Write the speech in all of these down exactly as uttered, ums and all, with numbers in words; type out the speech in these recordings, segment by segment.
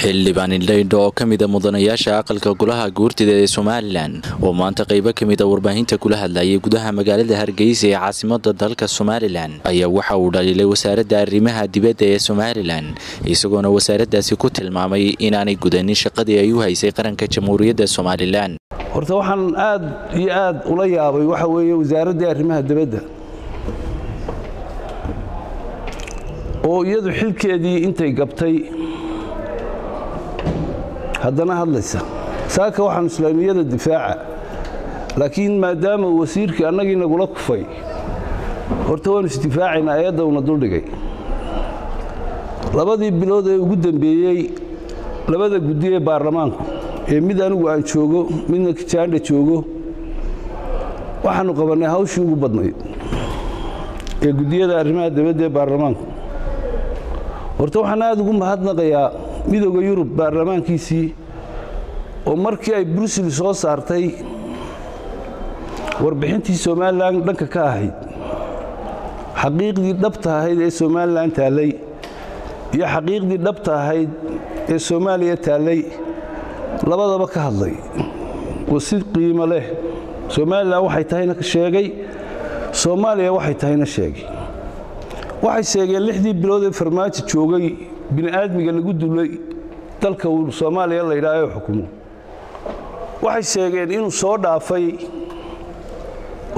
xildhibaan indhaydh oo kamid mudanayaasha aqalka golaha guurtida ee Somaliland oo maanta qayb ka mid ah warbaahinta kula hadlayay gudaha magaalada Hargeysa ee caasimadda dalka Somaliland ayaa waxa uu dhaleelay wasaaradda arrimaha dibadda ee Somaliland isagoo wasaaraddaasi ku tilmaamay in aanay gudanin shaqadii ay u haysay qaranka jamhuuriyadda Somaliland horta waxaan aad iyo aad ula yaabay waxa weeye wasaaradda arrimaha dibadda oo iyadu xilkeedii intay gabtay haddana hadlaysa saaka waxaan islaamiyada difaaca laakiin maadaama wasiirka anagii nagula kufay horta waan istifaacayna ayada una dul dhigay labadii bilood ee ugu dambeeyay labada guddi ee baarlamaanku ee mid anigu aan joogo midna Kijaandha joogo waxaanu qabanay hawshii ugu badnayd ee guddiyada arrimaha dibadda ee baarlamaanku horta waxaan aad ugu mahadnaqayaa midowga Yurub baarlamaankiisii oo markii ay Brussels soo saartay warbixintii Somaliland dhanka ka ahayd xaqiiqdii dhabta ahayd ee Somaliland taalay iyo xaqiiqdii dhabta ahayd ee Soomaaliya taalay labadaba ka hadlay wasid qiimo leh Soomaaliland waxay tahayna sheegay Soomaaliya waxay tahayna sheegay waxay sheegeen lixdii bilood ee farmaajo joogay bini aadmiga lagu dulay dalka Soomaaliya la yiraahdo xukumo waxay sheegeen inuu soo dhaafay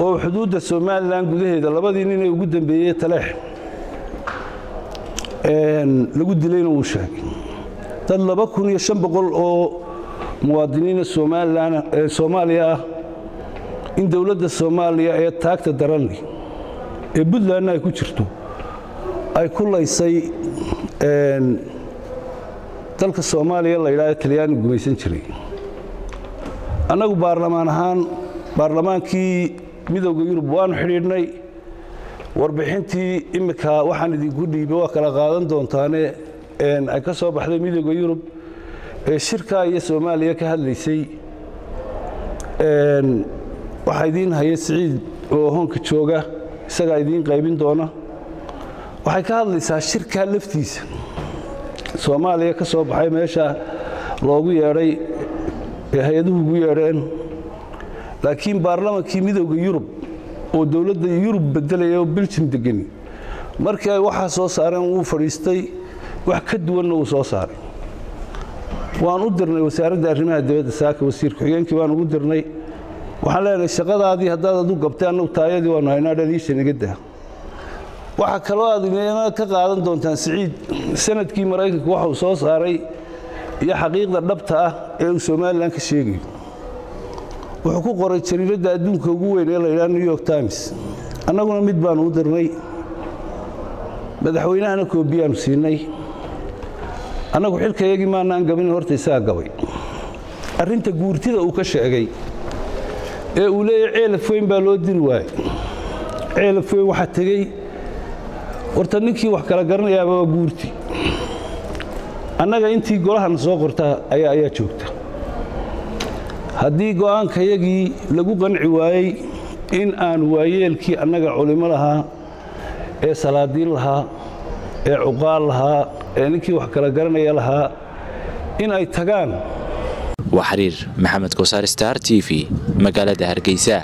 oo xuduudda Soomaaliland gudaheeda labadii nin ee ugu dambeeyay taleex ee lagu dilayna uu sheegay dad laba kun iyo shan boqol oo muwaadiniin Soomaaliland Soomaaliya in dawladda Soomaaliya ay taagta daran ee Puntland ay ku jirto ay ku laysay een dalka Soomaaliya la yiraahdo Talyaani gumaysan jiray anagu baarlamaan ahaan baarlamaankii midowga Yurub waan xiriirnay warbixintii imika waxaan idinku dhiibay waa kala qaadan doontaane een ay ka soo baxday midowga Yurub ee shirka iyo Soomaaliya ka hadlaysay een waxa idin hayay Saciid oo hoonka jooga isaga idin qaybin doona waxay ka hadlaysaa shirka laftiisa Soomaaliya ka soo baxay meesha loogu yeeray hay'aduhu ugu yeereen laakiin baarlamaankii midowga Yurub oo dawladda Yurub bedelay oo Belgium degan markii ay waxa soo saareen uu fariistay wax ka duwan oo soo saaray waan u dirnay wasaaradda arrimaha dibadda saaka wasiir ku xigeenkii baan ugu dirnay waxa leenahay shaqadaadii haddaad adu gabtay anuu taayadii waan haynaa dhaliishay naga daa waxa kale oo adigana ka qaadan doontaan Saciid sanadkii Mareykanku waxa uu soo saaray iyo xaqiiqda dhabta ah ee Soomaaliland ka sheegay wuxuu ku qoray jariirada adduunka ugu weyn ee la yiraahdo New York Times anaguna mid baan u dirnay madaxweynahana koobiyaan siinay anagu xilkayagii maanaan gabin horta isaa gabay arrinta guurtida uu ka sheegay ee uu leeyahay ceelaf weyn baa loo dil waayay ceelaf weyn waxa tagay horta ninkii wax kala garanayaa waa guurti anaga intii golahan soo qortaa ayaa ayaa joogta haddii go'aankayagii lagu qanci waayay in aan waayeelkii anaga culimo lahaa ee salaadiin lahaa ee uqaal lahaa ee ninkii wax kala garanaya lahaa in ay tagaan waa xiriir maxamed koosar star tv magaalada hargeysa.